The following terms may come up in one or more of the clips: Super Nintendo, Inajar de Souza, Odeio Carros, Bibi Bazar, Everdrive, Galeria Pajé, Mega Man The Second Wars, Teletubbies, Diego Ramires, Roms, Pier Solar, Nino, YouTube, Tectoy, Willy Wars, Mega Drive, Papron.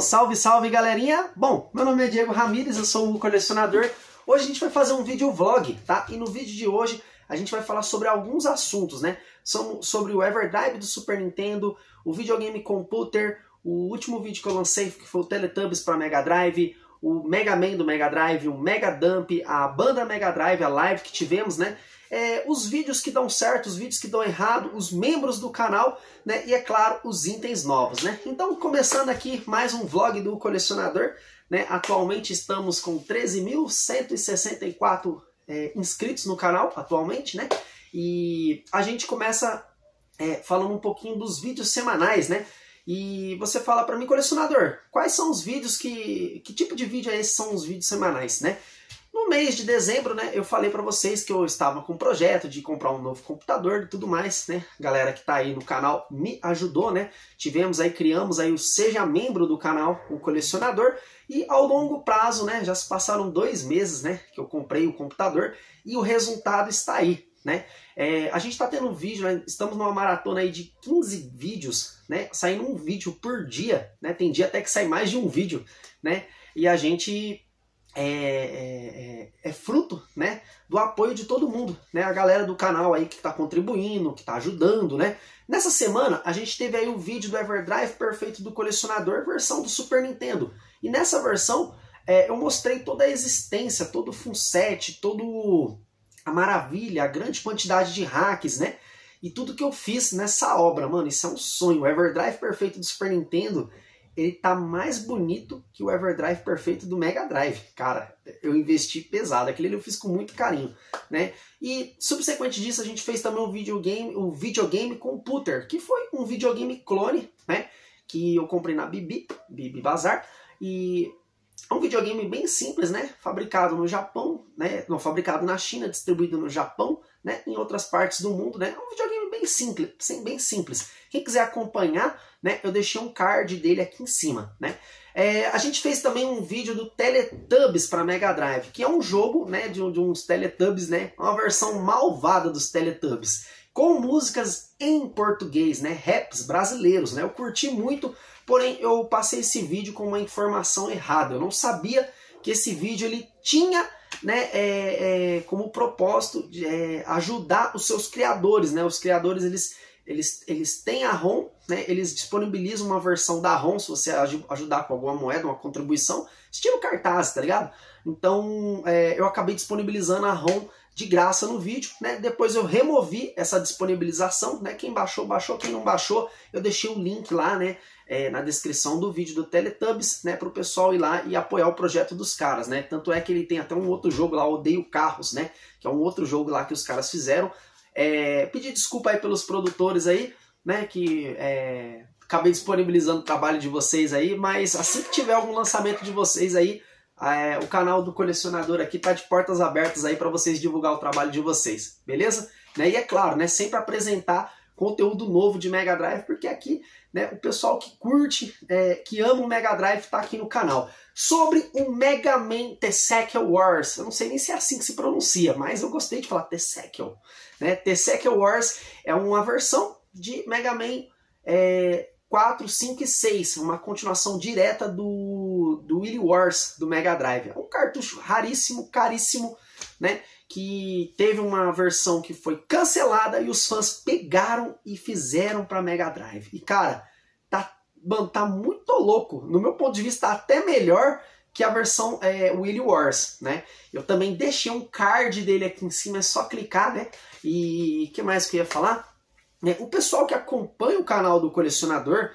Salve, salve, galerinha! Bom, meu nome é Diego Ramires, eu sou o colecionador. Hoje a gente vai fazer um videovlog, tá? E no vídeo de hoje a gente vai falar sobre alguns assuntos, né? Sobre o Everdrive do Super Nintendo, o videogame computer, o último vídeo que eu lancei, que foi o Teletubbies para Mega Drive, o Mega Man do Mega Drive, o Mega Dump, a banda Mega Drive, a live que tivemos, né? Os vídeos que dão certo, os vídeos que dão errado, os membros do canal, né? E, é claro, os itens novos, né? Então, começando aqui mais um vlog do colecionador, né? Atualmente estamos com 13.164 inscritos no canal, atualmente, né? E a gente começa falando um pouquinho dos vídeos semanais, né? E você fala para mim, colecionador, quais são os vídeos que tipo de vídeo é esse? São os vídeos semanais, né? No mês de dezembro, né, eu falei para vocês que eu estava com um projeto de comprar um novo computador e tudo mais, né? Galera que tá aí no canal me ajudou, né? Criamos aí o Seja Membro do canal, o colecionador, e ao longo prazo, né, já se passaram 2 meses, né, que eu comprei o computador e o resultado está aí, né? A gente tá tendo um vídeo, né? Estamos numa maratona aí de 15 vídeos, né? Saindo um vídeo por dia, né? Tem dia até que sai mais de um vídeo, né? E a gente é fruto, né, do apoio de todo mundo, né? A galera do canal aí que tá contribuindo, que tá ajudando, né? Nessa semana a gente teve aí um vídeo do Everdrive Perfeito do Colecionador, versão do Super Nintendo. E nessa versão eu mostrei toda a existência, todo o FUNSET, todo a maravilha, a grande quantidade de hacks, né? E tudo que eu fiz nessa obra, mano, isso é um sonho. O Everdrive Perfeito do Super Nintendo, ele tá mais bonito que o Everdrive Perfeito do Mega Drive. Cara, eu investi pesado. Aquele eu fiz com muito carinho, né? E, subsequente disso, a gente fez também um videogame computer, que foi um videogame clone, né? Que eu comprei na Bibi Bazar. E é um videogame bem simples, né? Fabricado no Japão, né? Não, fabricado na China, distribuído no Japão, né? Em outras partes do mundo, né? É um videogame bem simples, Quem quiser acompanhar, né? Eu deixei um card dele aqui em cima, né? A gente fez também um vídeo do Teletubbies para Mega Drive, que é um jogo, né? De uns Teletubbies, né? Uma versão malvada dos Teletubbies, com músicas em português, né? Raps brasileiros, né? Eu curti muito. Porém, eu passei esse vídeo com uma informação errada. Eu não sabia que esse vídeo ele tinha, né, como propósito de, ajudar os seus criadores, né? Os criadores, eles têm a ROM, né? Eles disponibilizam uma versão da ROM, se você ajudar com alguma moeda, uma contribuição, estilo cartaz, tá ligado? Então, eu acabei disponibilizando a ROM de graça no vídeo, né? Depois eu removi essa disponibilização, né? Quem baixou, baixou. Quem não baixou, eu deixei o link lá, né? Na descrição do vídeo do Teletubbies, né? Para o pessoal ir lá e apoiar o projeto dos caras, né? Tanto é que ele tem até um outro jogo lá, Odeio Carros, né? Que é um outro jogo lá que os caras fizeram. Pedir desculpa aí pelos produtores aí, né? Que acabei disponibilizando o trabalho de vocês aí, mas assim que tiver algum lançamento de vocês aí, o canal do colecionador aqui tá de portas abertas aí para vocês divulgar o trabalho de vocês, beleza? Né? E é claro, né, sempre apresentar conteúdo novo de Mega Drive, porque aqui, né, o pessoal que curte, que ama o Mega Drive tá aqui no canal. Sobre o Mega Man The Second Wars, eu não sei nem se é assim que se pronuncia, mas eu gostei de falar The Second, né? The Second Wars é uma versão de Mega Man 4, 5 e 6, uma continuação direta do Willy Wars, do Mega Drive. É um cartucho raríssimo, caríssimo, né? Que teve uma versão que foi cancelada e os fãs pegaram e fizeram para Mega Drive. E cara, tá muito louco. No meu ponto de vista, tá até melhor que a versão Willy Wars, né? Eu também deixei um card dele aqui em cima, é só clicar, né? E o que mais que eu ia falar? O pessoal que acompanha o canal do colecionador,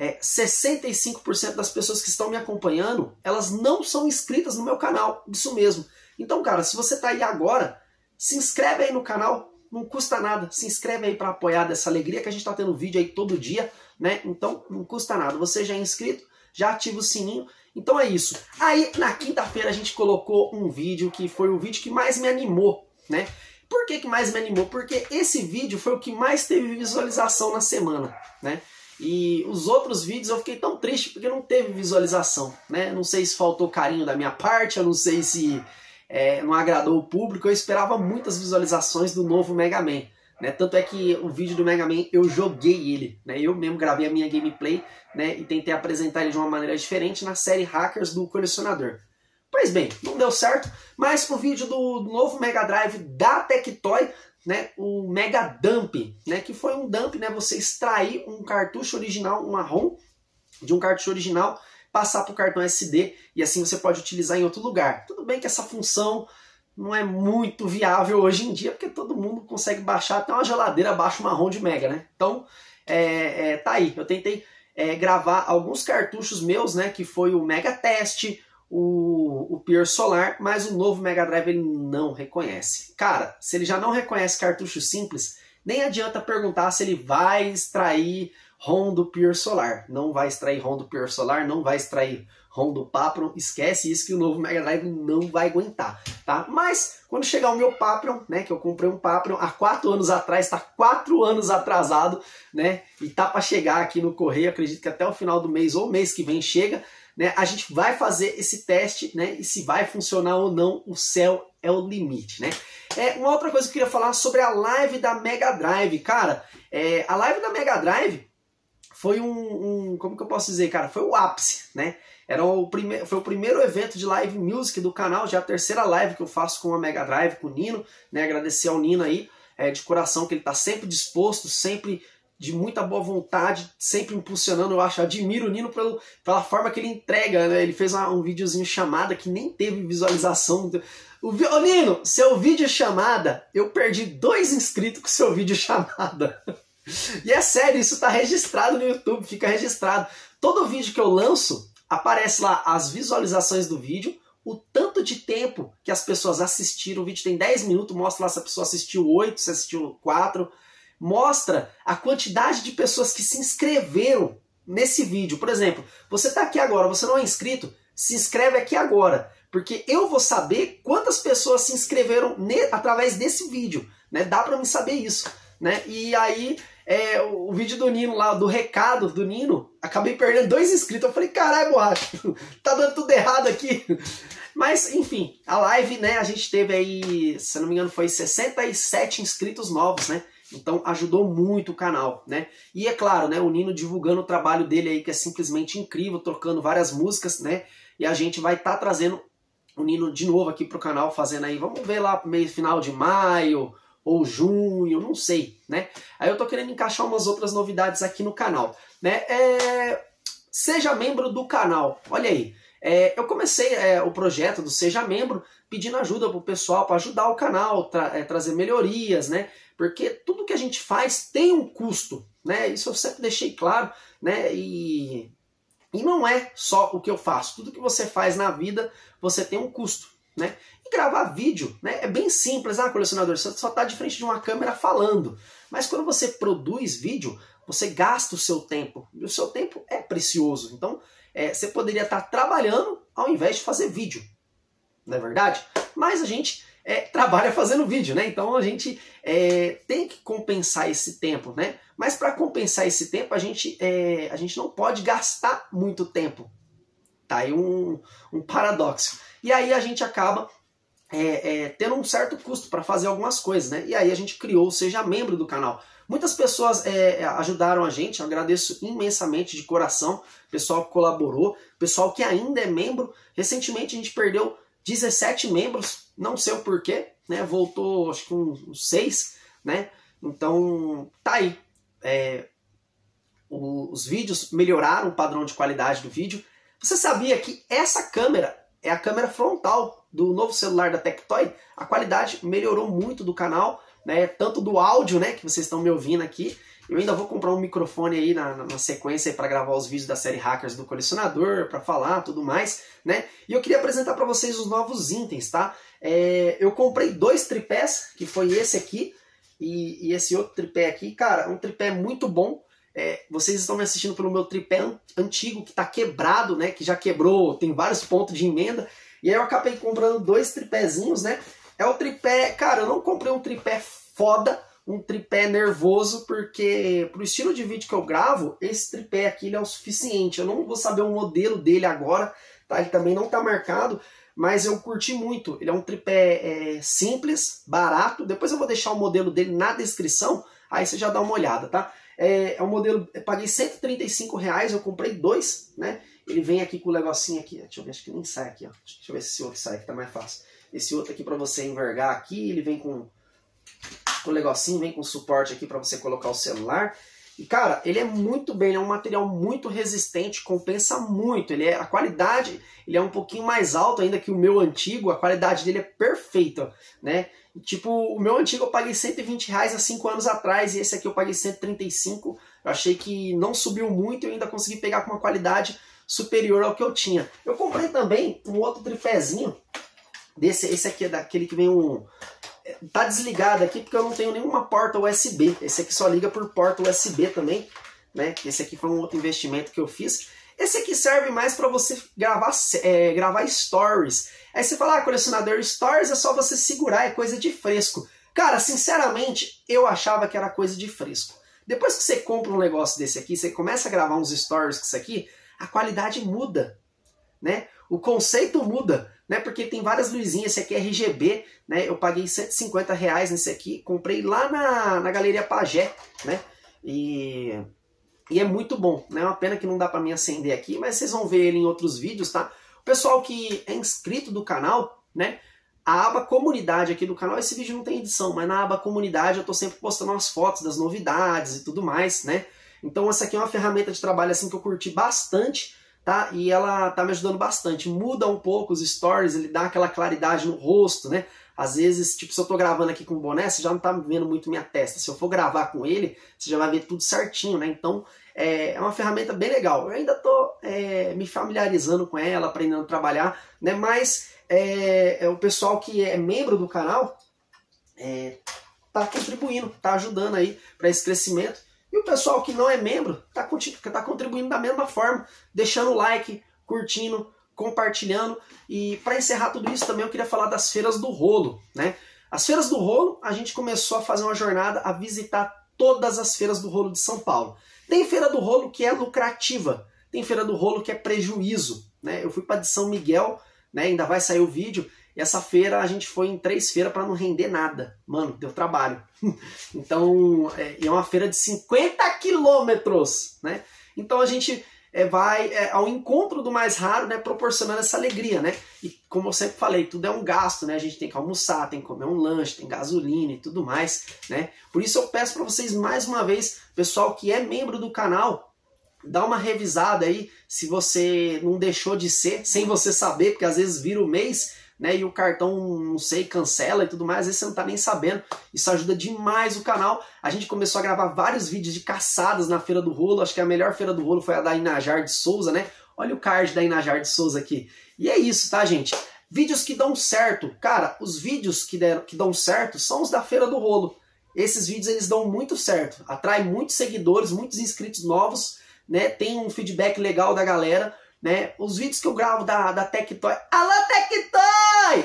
65% das pessoas que estão me acompanhando, elas não são inscritas no meu canal, isso mesmo. Então, cara, se você tá aí agora, se inscreve aí no canal, não custa nada. Se inscreve aí para apoiar dessa alegria que a gente tá tendo vídeo aí todo dia, né? Então, não custa nada. Você já é inscrito, já ativa o sininho. Então é isso. Aí, na quinta-feira, a gente colocou um vídeo que foi o vídeo que mais me animou, né? Por que mais me animou? Porque esse vídeo foi o que mais teve visualização na semana, né? E os outros vídeos eu fiquei tão triste porque não teve visualização, né? Não sei se faltou carinho da minha parte, eu não sei se não agradou o público. Eu esperava muitas visualizações do novo Mega Man, né? Tanto é que o vídeo do Mega Man eu joguei ele, né? Eu mesmo gravei a minha gameplay, né? E tentei apresentar ele de uma maneira diferente na série Hackers do Colecionador. Pois bem, não deu certo, mas o vídeo do novo Mega Drive da Tectoy, né, o Mega Dump, né, que foi um dump, né, você extrair um cartucho original, uma ROM de um cartucho original, passar para o cartão SD e assim você pode utilizar em outro lugar. Tudo bem que essa função não é muito viável hoje em dia, porque todo mundo consegue baixar, até uma geladeira baixa uma ROM de Mega, né? Então, tá aí, eu tentei gravar alguns cartuchos meus, né, que foi o Mega Test, o Pier Solar, mas o novo Mega Drive ele não reconhece. Cara, se ele já não reconhece cartucho simples, nem adianta perguntar se ele vai extrair ROM do Pier Solar. Não vai extrair ROM do Pier Solar, não vai extrair ROM do Papron. Esquece isso que o novo Mega Drive não vai aguentar, tá? Mas quando chegar o meu Papron, né, que eu comprei um Papron há 4 anos atrás, tá 4 anos atrasado, né? E tá para chegar aqui no correio, acredito que até o final do mês ou mês que vem chega. Né, a gente vai fazer esse teste, né, e se vai funcionar ou não, o céu é o limite, né? Uma outra coisa que eu queria falar sobre a live da Mega Drive, cara. A live da Mega Drive foi como que eu posso dizer, cara? Foi o ápice, né? Foi o primeiro evento de live music do canal, já a terceira live que eu faço com a Mega Drive, com o Nino, né? Agradecer ao Nino aí, de coração, que ele tá sempre disposto, sempre de muita boa vontade, sempre impulsionando, eu acho, admiro o Nino pela forma que ele entrega, né? Ele fez um videozinho chamada que nem teve visualização. Ô Nino, seu vídeo chamada, eu perdi 2 inscritos com seu vídeo chamada. E é sério, isso tá registrado no YouTube, fica registrado. Todo vídeo que eu lanço, aparece lá as visualizações do vídeo, o tanto de tempo que as pessoas assistiram, o vídeo tem 10 minutos, mostra lá se a pessoa assistiu 8, se assistiu 4... Mostra a quantidade de pessoas que se inscreveram nesse vídeo. Por exemplo, você está aqui agora, você não é inscrito, se inscreve aqui agora. Porque eu vou saber quantas pessoas se inscreveram através desse vídeo. Né? Dá para mim saber isso. Né? E aí, o vídeo do Nino lá, do recado do Nino, acabei perdendo 2 inscritos. Eu falei, caralho, borracha, tá dando tudo errado aqui. Mas, enfim, a live, né, a gente teve aí, se não me engano, foi 67 inscritos novos, né? Então ajudou muito o canal, né? E é claro, né, o Nino divulgando o trabalho dele aí, que é simplesmente incrível, trocando várias músicas, né? E a gente vai estar trazendo o Nino de novo aqui pro canal, fazendo aí, vamos ver lá, meio final de maio ou junho, não sei, né? Aí eu tô querendo encaixar umas outras novidades aqui no canal, né? Seja membro do canal, olha aí. Eu comecei o projeto do Seja Membro pedindo ajuda pro pessoal, para ajudar o canal, trazer melhorias, né? Porque tudo que a gente faz tem um custo, né? Isso eu sempre deixei claro, né? E não é só o que eu faço. Tudo que você faz na vida, você tem um custo, né? E gravar vídeo, né, é bem simples. Ah, colecionador, você só tá de frente de uma câmera falando. Mas quando você produz vídeo, você gasta o seu tempo. E o seu tempo é precioso. Então, você poderia estar trabalhando ao invés de fazer vídeo, não é verdade? Mas a gente trabalha fazendo vídeo, né? Então a gente tem que compensar esse tempo, né? Mas para compensar esse tempo, a gente não pode gastar muito tempo. Tá aí um paradoxo. E aí a gente acaba tendo um certo custo para fazer algumas coisas, né? E aí a gente criou o Seja Membro do canal. Muitas pessoas ajudaram a gente, eu agradeço imensamente de coração, pessoal que colaborou, pessoal que ainda é membro. Recentemente a gente perdeu 17 membros, não sei o porquê, né? Voltou acho que uns 6, né? Então tá aí. Os vídeos melhoraram o padrão de qualidade do vídeo. Você sabia que essa câmera é a câmera frontal do novo celular da Tectoy? A qualidade melhorou muito do canal. Né, tanto do áudio, né, que vocês estão me ouvindo aqui. Eu ainda vou comprar um microfone aí na sequência para gravar os vídeos da série Hackers do Colecionador, para falar tudo mais, né? E eu queria apresentar para vocês os novos itens, tá? Eu comprei 2 tripés, que foi esse aqui e esse outro tripé aqui. Cara, um tripé muito bom. Vocês estão me assistindo pelo meu tripé antigo, que tá quebrado, né? Que já quebrou, tem vários pontos de emenda. E aí eu acabei comprando 2 tripézinhos, né? É o tripé, cara, eu não comprei um tripé foda, um tripé nervoso, porque pro estilo de vídeo que eu gravo, esse tripé aqui ele é o suficiente. Eu não vou saber o modelo dele agora, tá? Ele também não tá marcado, mas eu curti muito. Ele é um tripé simples, barato. Depois eu vou deixar o modelo dele na descrição, aí você já dá uma olhada, tá? É um modelo, eu paguei R$135, eu comprei dois, né? Ele vem aqui com o negocinho aqui, deixa eu ver, acho que nem sai aqui, ó. Deixa eu ver se esse outro sai, que tá mais fácil. Esse outro aqui pra você envergar aqui, ele vem com o negocinho, vem com suporte aqui pra você colocar o celular. E cara, ele é muito bem, ele é um material muito resistente, compensa muito. Ele é, a qualidade, ele é um pouquinho mais alto ainda que o meu antigo, a qualidade dele é perfeita, né? Tipo, o meu antigo eu paguei R$120 há 5 anos atrás, e esse aqui eu paguei R$135. Eu achei que não subiu muito e eu ainda consegui pegar com uma qualidade superior ao que eu tinha. Eu comprei também um outro tripézinho, desse, esse aqui é daquele que vem um... Tá desligado aqui porque eu não tenho nenhuma porta USB. Esse aqui só liga por porta USB também, né? Esse aqui foi um outro investimento que eu fiz. Esse aqui serve mais para você gravar stories. Aí você fala, ah, colecionador, stories é só você segurar, é coisa de fresco. Cara, sinceramente, eu achava que era coisa de fresco. Depois que você compra um negócio desse aqui, você começa a gravar uns stories com isso aqui, a qualidade muda, né? O conceito muda, né? Porque tem várias luzinhas, esse aqui é RGB, né? Eu paguei R$150 nesse aqui, comprei lá na Galeria Pajé, né? E é muito bom, né? É uma pena que não dá pra mim acender aqui, mas vocês vão ver ele em outros vídeos, tá? O pessoal que é inscrito do canal, né? A aba comunidade aqui do canal, esse vídeo não tem edição, mas na aba comunidade eu tô sempre postando umas fotos das novidades e tudo mais, né? Então essa aqui é uma ferramenta de trabalho assim que eu curti bastante, tá? E ela tá me ajudando bastante. Muda um pouco os stories, ele dá aquela claridade no rosto, né? Às vezes, tipo, se eu tô gravando aqui com o boné, você já não tá vendo muito minha testa. Se eu for gravar com ele, você já vai ver tudo certinho, né? Então, é uma ferramenta bem legal. Eu ainda tô me familiarizando com ela, aprendendo a trabalhar, né? Mas o pessoal que é membro do canal tá contribuindo, tá ajudando aí para esse crescimento. E o pessoal que não é membro tá contribuindo da mesma forma, deixando o like, curtindo, compartilhando. E para encerrar tudo isso também eu queria falar das feiras do rolo, né? As feiras do rolo, a gente começou a fazer uma jornada a visitar todas as feiras do rolo de São Paulo. Tem feira do rolo que é lucrativa, tem feira do rolo que é prejuízo, né? Eu fui para de São Miguel, né? Ainda vai sair o vídeo. E essa feira, a gente foi em 3 feiras para não render nada. Mano, deu trabalho. Então, é uma feira de 50 quilômetros, né? Então a gente vai ao encontro do mais raro, né? Proporcionando essa alegria, né? E como eu sempre falei, tudo é um gasto, né? A gente tem que almoçar, tem que comer um lanche, tem gasolina e tudo mais, né? Por isso eu peço para vocês, mais uma vez, pessoal que é membro do canal, dá uma revisada aí, se você não deixou de ser, sem você saber, porque às vezes vira o mês, né, e o cartão, não sei, cancela e tudo mais, às vezes você não tá nem sabendo. Isso ajuda demais o canal. A gente começou a gravar vários vídeos de caçadas na Feira do Rolo. Acho que a melhor Feira do Rolo foi a da Inajar de Souza, né? Olha o card da Inajar de Souza aqui. E é isso, tá, gente? Vídeos que dão certo. Cara, os vídeos que dão certo são os da Feira do Rolo. Esses vídeos, eles dão muito certo. Atrai muitos seguidores, muitos inscritos novos, né? Tem um feedback legal da galera, né? Os vídeos que eu gravo da Tectoy. Alô, Tectoy!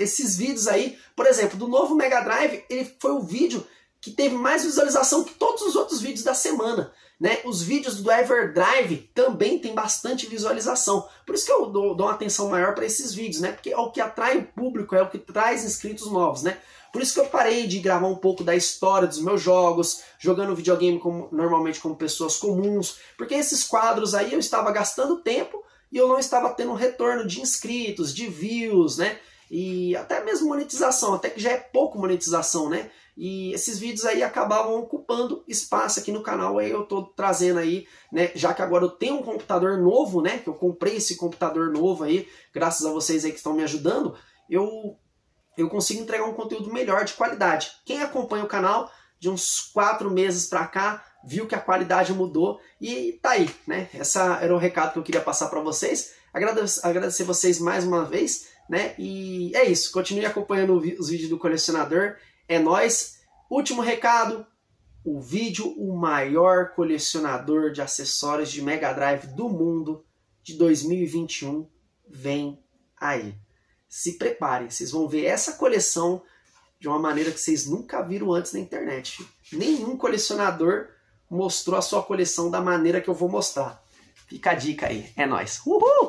Esses vídeos aí, por exemplo, do novo Mega Drive, ele foi o vídeo que teve mais visualização que todos os outros vídeos da semana, né? Os vídeos do Everdrive também tem bastante visualização. Por isso que eu dou uma atenção maior para esses vídeos, né? Porque é o que atrai o público, é o que traz inscritos novos, né? Por isso que eu parei de gravar um pouco da história dos meus jogos, jogando videogame normalmente como pessoas comuns, porque esses quadros aí eu estava gastando tempo e eu não estava tendo um retorno de inscritos, de views, né? E até mesmo monetização, até que já é pouco monetização, né? E esses vídeos aí acabavam ocupando espaço aqui no canal, aí eu tô trazendo aí, né? Já que agora eu tenho um computador novo, né? Que eu comprei esse computador novo aí, graças a vocês aí que estão me ajudando, eu consigo entregar um conteúdo melhor de qualidade. Quem acompanha o canal de uns 4 meses pra cá, viu que a qualidade mudou e tá aí, né? Esse era o recado que eu queria passar pra vocês. Agradecer vocês mais uma vez, né? E é isso, continue acompanhando os vídeos do colecionador, é nóis. Último recado, o vídeo, o maior colecionador de acessórios de Mega Drive do mundo de 2021, vem aí. Se preparem, vocês vão ver essa coleção de uma maneira que vocês nunca viram antes na internet. Nenhum colecionador mostrou a sua coleção da maneira que eu vou mostrar. Fica a dica aí, é nóis. Uhul!